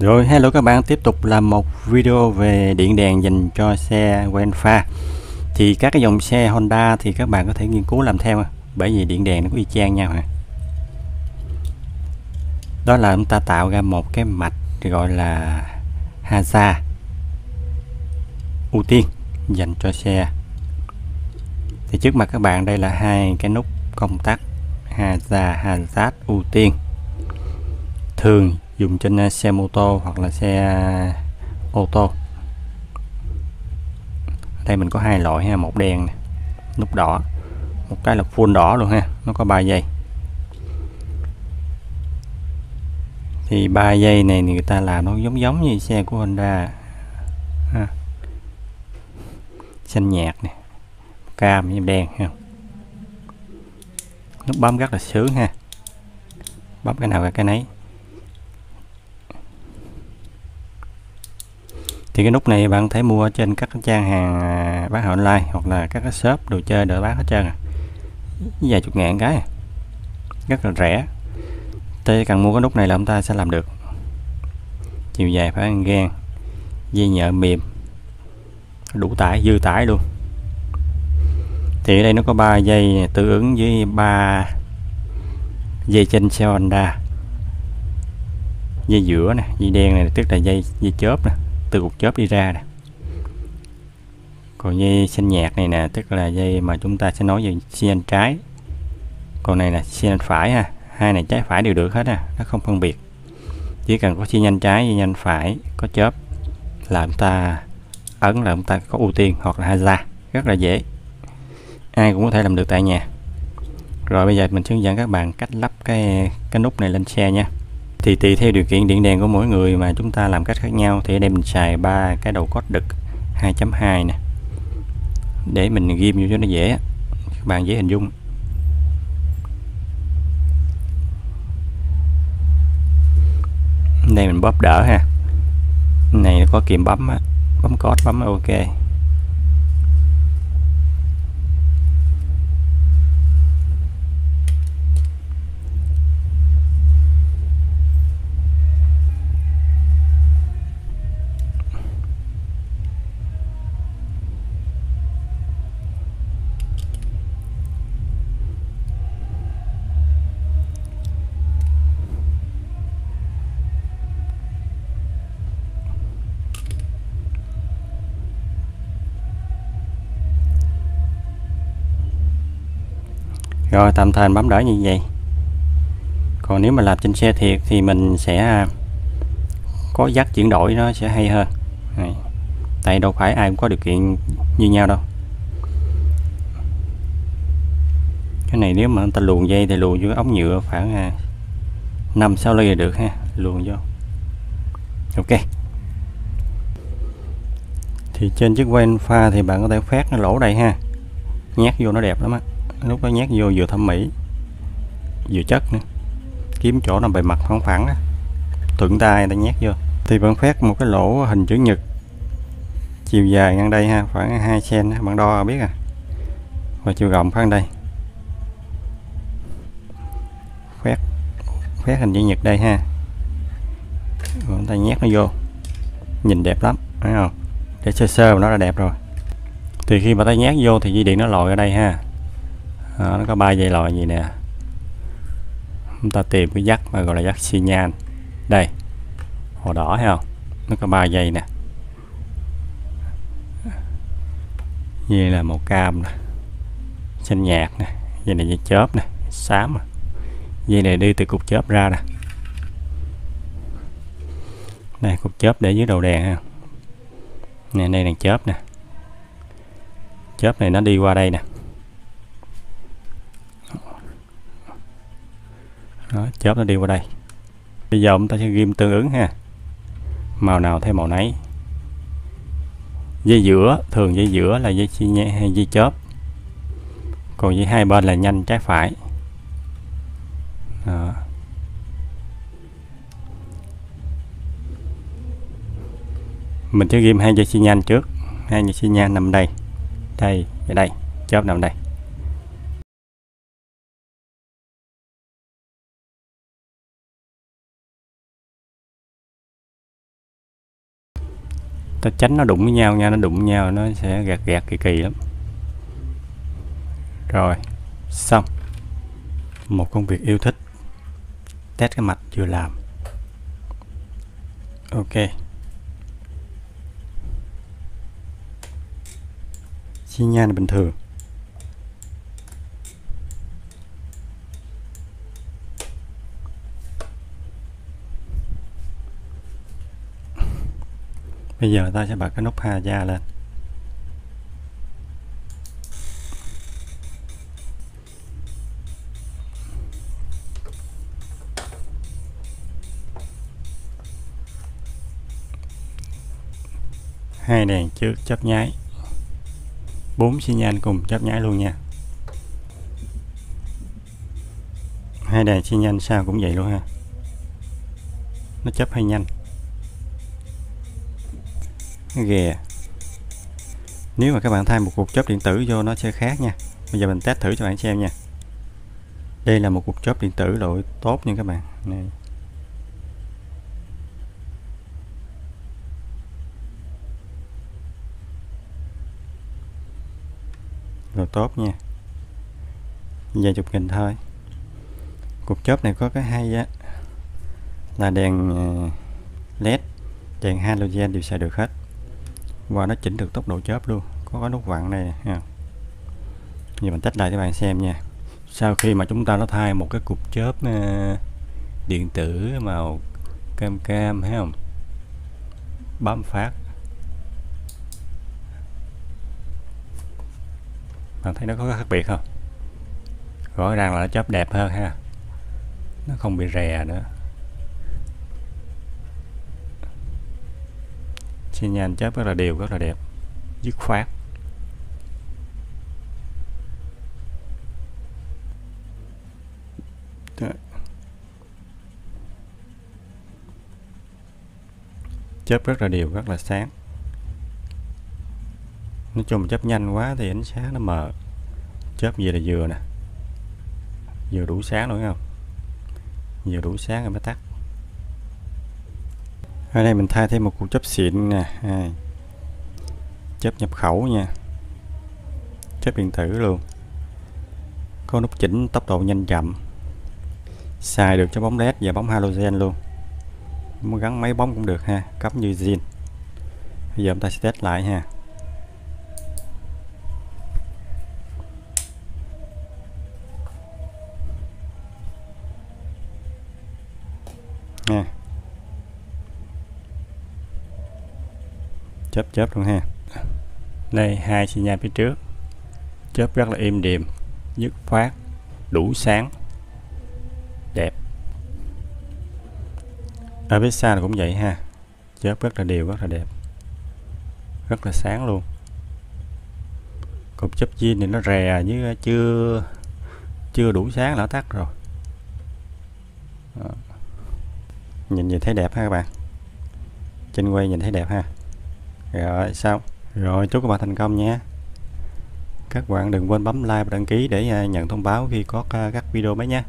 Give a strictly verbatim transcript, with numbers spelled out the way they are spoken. Rồi hello các bạn, tiếp tục là một video về điện đèn dành cho xe Wave Alpha. Thì các cái dòng xe Honda thì các bạn có thể nghiên cứu làm theo, bởi vì điện đèn nó có y chang nhau hả. Đó là chúng ta tạo ra một cái mạch gọi là Hazard ưu tiên dành cho xe. Thì trước mặt các bạn đây là hai cái nút công tắc Hazard, Hazard ưu tiên thường dùng trên xe mô tô hoặc là xe ô tô. Ở đây mình có hai loại ha, một đèn này, nút đỏ, một cái là full đỏ luôn ha, nó có ba giây. Thì ba giây này người ta làm nó giống giống như xe của Honda ha. Xanh nhạt này, cam với đen ha. Nút bấm rất là sướng ha, bấm cái nào ra cái nấy. Thì cái nút này bạn có thể mua ở trên các cái trang hàng bán hàng online hoặc là các cái shop đồ chơi để bán hết trơn à, vài chục ngàn cái, rất là rẻ. Tê cần mua cái nút này là chúng ta sẽ làm được. Chiều dài phải ăn gan, dây nhợ mềm, đủ tải dư tải luôn. Thì ở đây nó có ba dây tương ứng với ba dây trên xe Honda. Dây giữa nè, dây đen này tức là dây dây chớp nè, từ cục chớp đi ra nè. Còn dây xanh nhạt này nè, tức là dây mà chúng ta sẽ nói về xi anh trái. Còn này là xi anh phải ha, hai này trái phải đều được hết ha, nó không phân biệt. Chỉ cần có xi anh trái, xi anh phải, có chớp là chúng ta ấn là chúng ta có ưu tiên hoặc là Hazard, rất là dễ. Ai cũng có thể làm được tại nhà. Rồi bây giờ mình hướng dẫn các bạn cách lắp cái cái nút này lên xe nha. Thì tùy theo điều kiện điện đèn của mỗi người mà chúng ta làm cách khác nhau. Thì ở đây mình xài ba cái đầu cốt đực hai chấm hai nè, để mình ghim vô cho nó dễ, các bạn dễ hình dung. Đây mình bóp đỡ ha, này có kìm bấm á, bấm cốt bấm OK. Rồi tạm thời bấm đỡ như vậy. Còn nếu mà làm trên xe thiệt thì mình sẽ có dắt chuyển đổi, nó sẽ hay hơn này. Tại đâu phải ai cũng có điều kiện như nhau đâu. Cái này nếu mà người ta luồn dây thì luồn vô ống nhựa khoảng năm sáu ly là được ha, luồn vô. OK. Thì trên chiếc Wave Alpha thì bạn có thể phát cái lỗ đây ha, nhét vô nó đẹp lắm á. Lúc đó nhét vô vừa thẩm mỹ vừa chất nữa, kiếm chỗ nằm bề mặt phẳng phẳng á, thuận tay ta nhét vô. Thì bạn phát một cái lỗ hình chữ nhật, chiều dài ngang đây ha, khoảng hai xăng-ti-mét, bạn đo biết à, và chiều rộng khoảng đây, khoét khoét hình chữ nhật đây ha, rồi ta nhét nó vô, nhìn đẹp lắm phải không? Để sơ sơ mà nó đã đẹp rồi. Thì khi mà ta nhét vô thì dây điện nó lòi ở đây ha. Đó, nó có ba dây loại gì nè, chúng ta tìm cái dắt mà gọi là dắt xi nhan đây, màu đỏ hay không, nó có ba dây nè, dây là màu cam nè, xanh nhạt nè, dây này dây chớp nè, xám nè. Dây này đi từ cục chớp ra nè, đây cục chớp để dưới đầu đèn ha, nè đây là chớp nè, chớp này nó đi qua đây nè. Đó, chớp nó đi qua đây. Bây giờ chúng ta sẽ ghim tương ứng ha, màu nào theo màu nấy. Dây giữa, thường dây giữa là dây xi nhan hay dây chớp, còn dây hai bên là nhanh trái phải. Đó. Mình sẽ ghim hai dây xi nhan trước, hai dây xi nhan nằm đây, đây và đây, chớp nằm đây. ta tránh nó đụng với nhau nha, nó đụng với nhau nó sẽ gạt gạt kỳ kỳ lắm. Rồi xong một công việc yêu thích, test cái mạch vừa làm. Ok, chia nha là bình thường. Bây giờ ta sẽ bật cái nút Hazard lên. Hai đèn trước chớp nháy, bốn xi nhan cùng chớp nháy luôn nha. Hai đèn xi nhan sao cũng vậy luôn ha, nó chớp hay nhanh ghê. Nếu mà các bạn thay một cục chớp điện tử vô nó sẽ khác nha. Bây giờ mình test thử cho bạn xem nha. Đây là một cục chớp điện tử loại tốt nha các bạn. Này, rồi tốt nha, vài chục nghìn thôi. Cục chớp này có cái hay á là đèn led, đèn halogen đều xài được hết, và nó chỉnh được tốc độ chớp luôn. Có cái nút vặn này ha. Giờ mình tách lại cho bạn xem nha. Sau khi mà chúng ta đã thay một cái cục chớp điện tử màu cam cam thấy không, bấm phát bạn thấy nó có khác biệt không? Rõ ràng là nó chớp đẹp hơn ha, nó không bị rè nữa. Xi nhan chớp rất là đều, rất là đẹp, dứt khoát. Chớp rất là đều, rất là sáng. Nói chung chớp nhanh quá thì ánh sáng nó mờ. Chớp gì là vừa nè, vừa đủ sáng đúng không? Vừa đủ sáng rồi mới tắt. Ở đây mình thay thêm một cục chớp xịn nè, à, chớp nhập khẩu nha, chớp điện tử luôn, có nút chỉnh tốc độ nhanh chậm, xài được cho bóng led và bóng halogen luôn, muốn gắn mấy bóng cũng được ha, cấp như zin. Bây giờ chúng ta sẽ test lại ha. Nha, chớp chớp luôn ha. Đây, hai xi nhan phía trước chớp rất là êm đềm, dứt khoát, đủ sáng, đẹp. Ở phía xa cũng vậy ha, chớp rất là đều, rất là đẹp, rất là sáng luôn. Cục chớp zin thì nó rè như chưa chưa đủ sáng là tắt rồi. Đó, nhìn vậy thấy đẹp ha các bạn, trên quay nhìn thấy đẹp ha. Rồi sao, rồi chúc các bạn thành công nha. Các bạn đừng quên bấm like và đăng ký để nhận thông báo khi có các video mới nha.